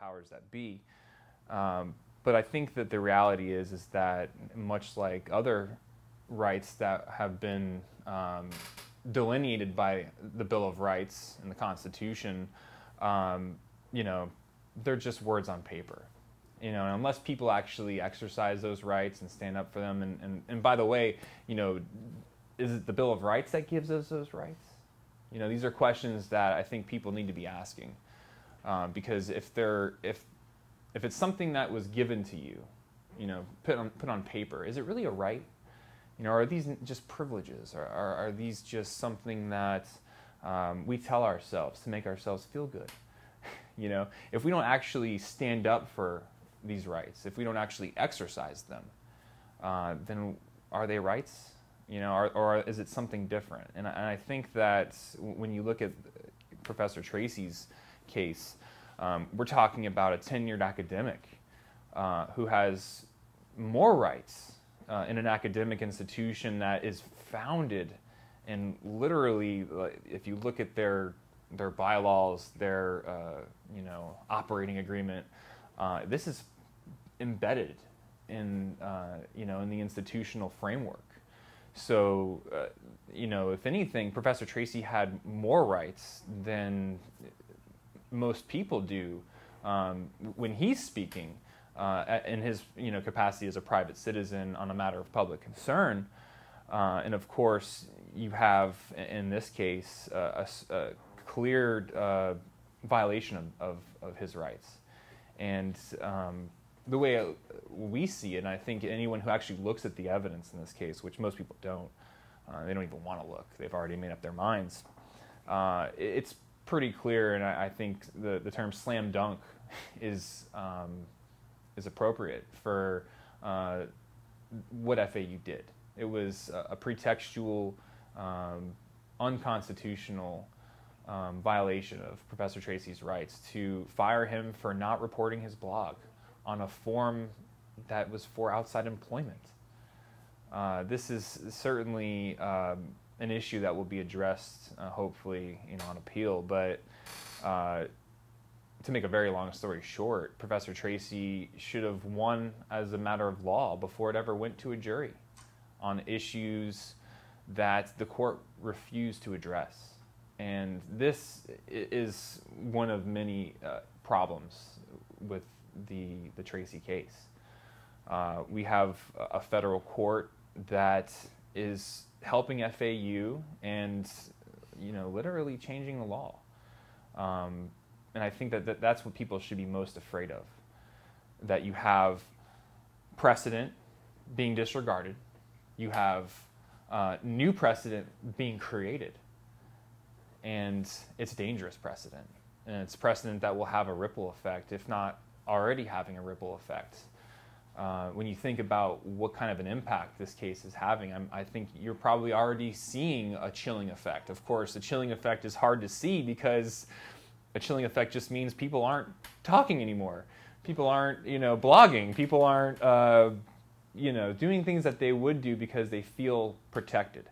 powers that be. But I think that the reality is that much like other rights that have been delineated by the Bill of Rights and the Constitution, you know, they're just words on paper. You know, and unless people actually exercise those rights and stand up for them, and by the way, you know, is it the Bill of Rights that gives us those rights? You know, these are questions that I think people need to be asking, because if it's something that was given to you, you know, put on paper, is it really a right? You know, are these just privileges? Are these just something that we tell ourselves to make ourselves feel good? You know, if we don't actually stand up for these rights, if we don't actually exercise them, then are they rights? You know, or is it something different? And I think that when you look at Professor Tracy's case, we're talking about a tenured academic who has more rights in an academic institution that is founded, and literally, if you look at their bylaws, their you know, operating agreement, this is embedded in you know, in the institutional framework. So you know, if anything, Professor Tracy had more rights than most people do when he's speaking in his, you know, capacity as a private citizen on a matter of public concern. And of course, you have in this case a clear violation of his rights. And the way we see it, and I think anyone who actually looks at the evidence in this case, which most people don't, they don't even want to look, they've already made up their minds, it's pretty clear, and I think the term slam dunk is appropriate for what FAU did. It was a pretextual, unconstitutional violation of Professor Tracy's rights to fire him for not reporting his blog on a form that was for outside employment. This is certainly an issue that will be addressed, hopefully, you know, on appeal. But to make a very long story short, Professor Tracy should have won as a matter of law before it ever went to a jury on issues that the court refused to address. And this is one of many problems with the Tracy case. We have a federal court that is helping FAU and, you know, literally changing the law. And I think that that's what people should be most afraid of, that you have precedent being disregarded, you have new precedent being created, and it's dangerous precedent. And it's precedent that will have a ripple effect, if not already having a ripple effect. When you think about what kind of an impact this case is having, I think you're probably already seeing a chilling effect. Of course, a chilling effect is hard to see because a chilling effect just means people aren't talking anymore. People aren't, you know, blogging. People aren't, you know, doing things that they would do because they feel protected.